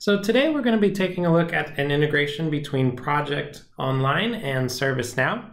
So today we're going to be taking a look at an integration between Project Online and ServiceNow.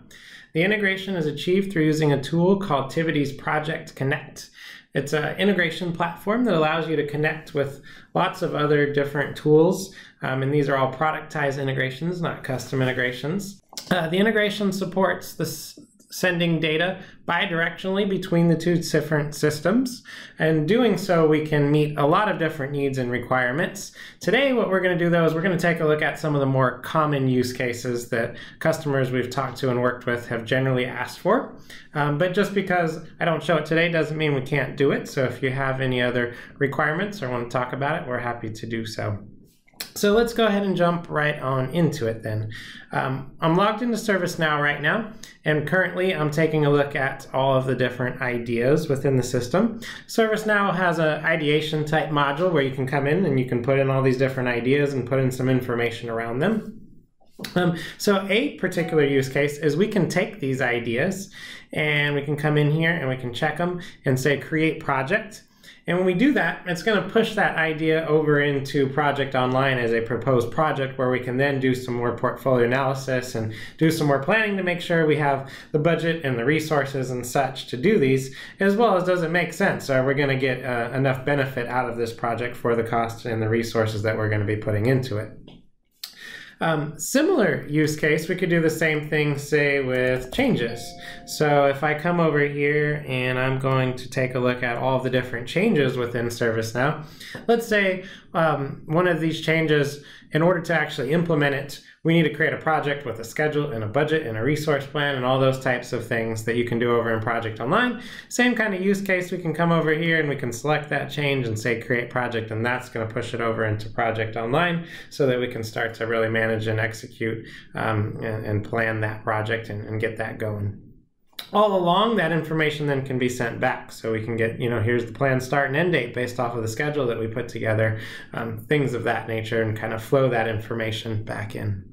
The integration is achieved through using a tool called Tivitie's Project Connect. It's an integration platform that allows you to connect with lots of other different tools, and these are all productized integrations, not custom integrations. The integration supports this sending data bidirectionally between the two different systems, and doing so we can meet a lot of different needs and requirements. Today what we're going to do though is we're going to take a look at some of the more common use cases that customers we've talked to and worked with have generally asked for. But just because I don't show it today doesn't mean we can't do it, so if you have any other requirements or want to talk about it, we're happy to do so. So let's go ahead and jump right on into it then. I'm logged into ServiceNow right now, and currently I'm taking a look at all of the different ideas within the system. ServiceNow has an ideation type module where you can come in and you can put in all these different ideas and put in some information around them. So a particular use case is we can take these ideas and we can come in here and we can check them and say create project. And when we do that, it's going to push that idea over into Project Online as a proposed project where we can then do some more portfolio analysis and do some more planning to make sure we have the budget and the resources and such to do these, as well as does it make sense? Are we going to get enough benefit out of this project for the cost and the resources that we're going to be putting into it? Similar use case, we could do the same thing, say, with changes. So if I come over here and I'm going to take a look at all the different changes within ServiceNow, let's say one of these changes, in order to actually implement it, we need to create a project with a schedule and a budget and a resource plan and all those types of things that you can do over in Project Online. Same kind of use case, we can come over here and we can select that change and say create project, and that's going to push it over into Project Online so that we can start to really manage and execute and plan that project and get that going. All along, that information then can be sent back, so we can get, you know, here's the plan start and end date based off of the schedule that we put together, things of that nature, and kind of flow that information back in.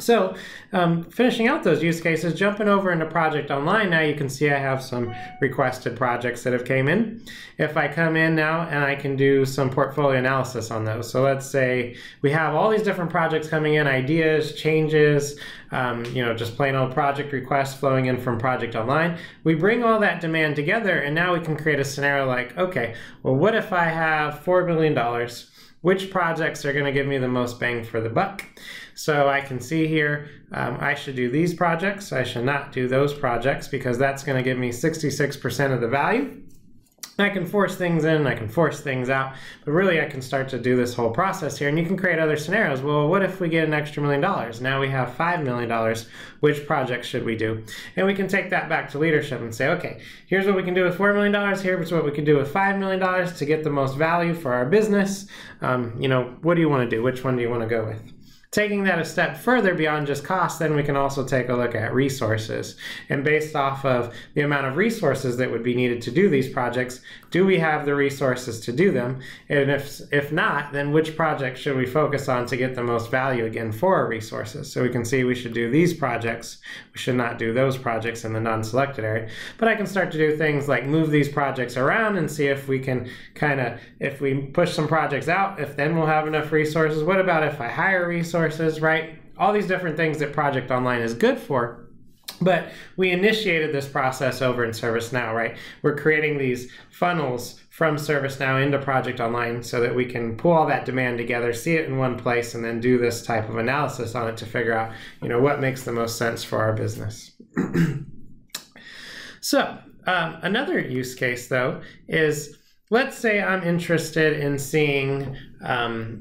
So finishing out those use cases, jumping over into Project Online, now you can see I have some requested projects that have came in. If I come in now and I can do some portfolio analysis on those. So let's say we have all these different projects coming in, ideas, changes, you know, just plain old project requests flowing in from Project Online. We bring all that demand together and now we can create a scenario like, okay, well, what if I have $4 billion? Which projects are going to give me the most bang for the buck? So I can see here, I should do these projects, I should not do those projects, because that's going to give me 66% of the value. I can force things in, I can force things out, but really I can start to do this whole process here, and you can create other scenarios. Well, what if we get an extra $1 million? Now we have $5 million. Which projects should we do? And we can take that back to leadership and say, okay, here's what we can do with $4 million, here's what we can do with $5 million to get the most value for our business. You know, what do you want to do? Which one do you want to go with? Taking that a step further beyond just cost, then we can also take a look at resources. And based off of the amount of resources that would be needed to do these projects, do we have the resources to do them? And if not, then which project should we focus on to get the most value again for our resources? So we can see we should do these projects, we should not do those projects in the non-selected area. But I can start to do things like move these projects around and see if we can kind of, if we push some projects out, if then we'll have enough resources. What about if I hire resources? Right? All these different things that Project Online is good for. But we initiated this process over in ServiceNow, right? We're creating these funnels from ServiceNow into Project Online so that we can pull all that demand together, see it in one place, and then do this type of analysis on it to figure out, you know, what makes the most sense for our business. So another use case, though, is let's say I'm interested in seeing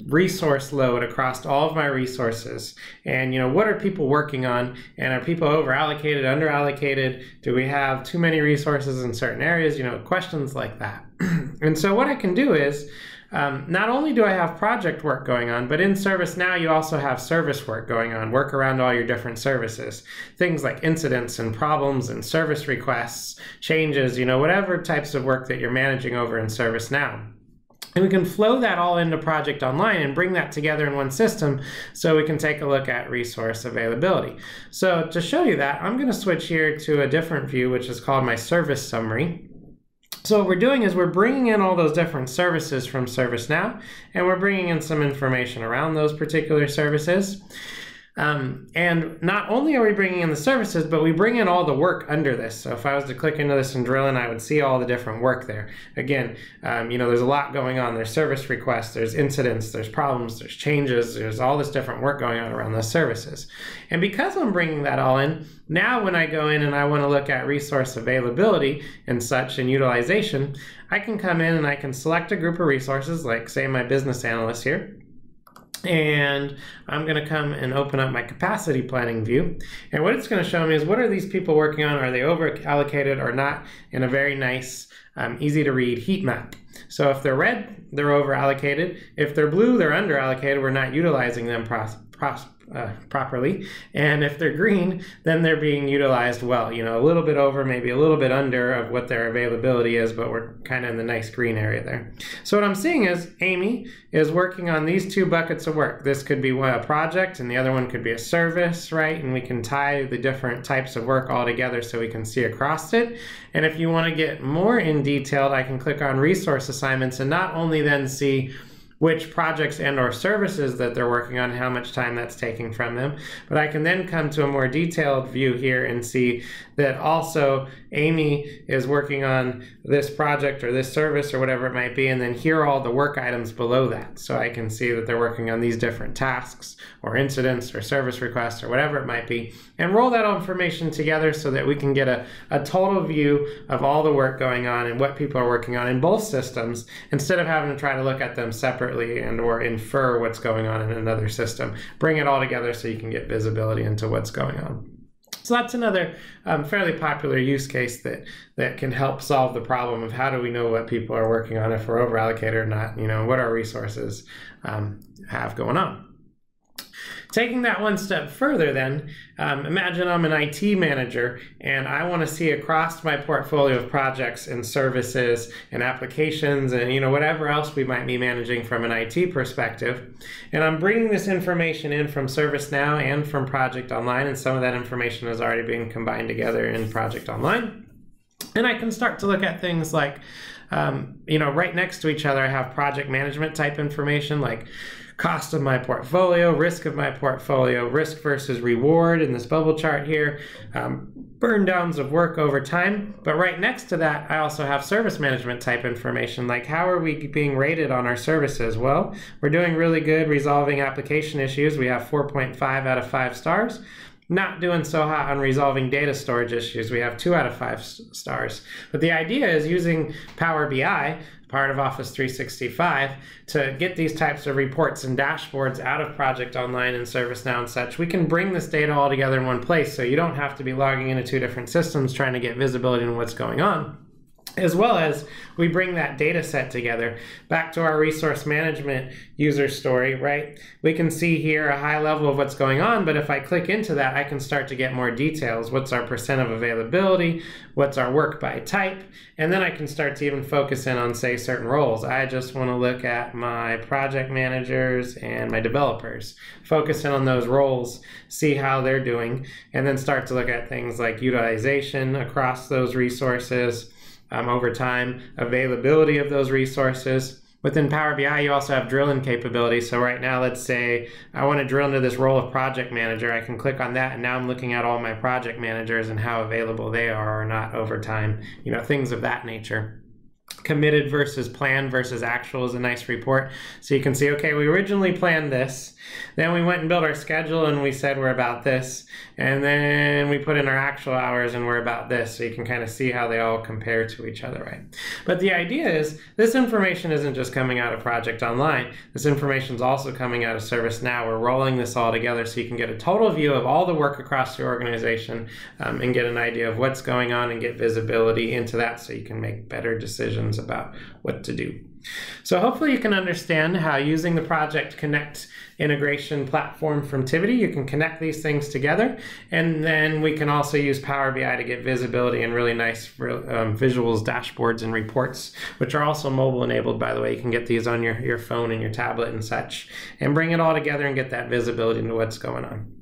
resource load across all of my resources, and, you know, what are people working on, and are people over allocated, under allocated, do we have too many resources in certain areas, you know, questions like that. And so what I can do is not only do I have project work going on, but in ServiceNow you also have service work going on, work around all your different services. Things like incidents and problems and service requests, changes, you know, whatever types of work that you're managing over in ServiceNow. And we can flow that all into Project Online and bring that together in one system so we can take a look at resource availability. So to show you that, I'm going to switch here to a different view, which is called my service summary. So what we're doing is we're bringing in all those different services from ServiceNow, and we're bringing in some information around those particular services. And not only are we bringing in the services, but we bring in all the work under this. So if I was to click into this and drill in, I would see all the different work there. Again, there's a lot going on. There's service requests, there's incidents, there's problems, there's changes, there's all this different work going on around those services. And because I'm bringing that all in, now when I go in and I want to look at resource availability and such and utilization, I can come in and I can select a group of resources, like say my business analyst here. And I'm going to come and open up my capacity planning view. And what it's going to show me is what are these people working on? Are they over allocated or not? In a very nice, easy to read heat map. So if they're red, they're over allocated. If they're blue, they're under allocated. We're not utilizing them properly. And if they're green, then they're being utilized well, a little bit over, maybe a little bit under of what their availability is, but we're kind of in the nice green area there. So what I'm seeing is Amy is working on these two buckets of work. This could be a project and the other one could be a service, right? And we can tie the different types of work all together so we can see across it. And if you want to get more in detailed, I can click on resource assignments and not only then see which projects and or services that they're working on, how much time that's taking from them. But I can then come to a more detailed view here and see that also Amy is working on this project or this service or whatever it might be, and then here are all the work items below that. So I can see that they're working on these different tasks or incidents or service requests or whatever it might be, and roll that information together so that we can get a total view of all the work going on and what people are working on in both systems, instead of having to try to look at them separately and or infer what's going on in another system. Bring it all together so you can get visibility into what's going on. So that's another fairly popular use case that can help solve the problem of how do we know what people are working on, if we're over allocated or not, what our resources have going on. Taking that one step further then, imagine I'm an IT manager and I want to see across my portfolio of projects and services and applications and whatever else we might be managing from an IT perspective. And I'm bringing this information in from ServiceNow and from Project Online, and some of that information is already being combined together in Project Online. And I can start to look at things like, right next to each other I have project management type information like cost of my portfolio, risk of my portfolio, risk versus reward in this bubble chart here, burn downs of work over time. But right next to that, I also have service management type information, like how are we being rated on our services? Well, we're doing really good resolving application issues. We have 4.5 out of 5 stars. Not doing so hot on resolving data storage issues. We have 2 out of 5 stars. But the idea is using Power BI, part of Office 365, to get these types of reports and dashboards out of Project Online and ServiceNow and such. We can bring this data all together in one place, so you don't have to be logging into 2 different systems trying to get visibility on what's going on. As well as we bring that data set together. Back to our resource management user story, right? We can see here a high level of what's going on, but if I click into that, I can start to get more details. What's our % of availability? What's our work by type? And then I can start to even focus in on, say, certain roles. I just want to look at my project managers and my developers. Focus in on those roles, see how they're doing, and then start to look at things like utilization across those resources, over time, availability of those resources. Within Power BI, you also have drill-in capabilities. So right now, let's say I want to drill into this role of project manager. I can click on that, and now I'm looking at all my project managers and how available they are or not over time, things of that nature. Committed versus planned versus actual is a nice report. So you can see, okay, we originally planned this. Then we went and built our schedule and we said we're about this. And then we put in our actual hours and we're about this. So you can kind of see how they all compare to each other, right? But the idea is this information isn't just coming out of Project Online. This information is also coming out of ServiceNow. We're rolling this all together so you can get a total view of all the work across your organization and get an idea of what's going on and get visibility into that so you can make better decisions about what to do. So hopefully you can understand how using the Project Connect integration platform from Tivity, you can connect these things together, and then we can also use Power BI to get visibility and really nice visuals, dashboards, and reports, which are also mobile enabled, by the way. You can get these on your phone and your tablet and such, and bring it all together and get that visibility into what's going on.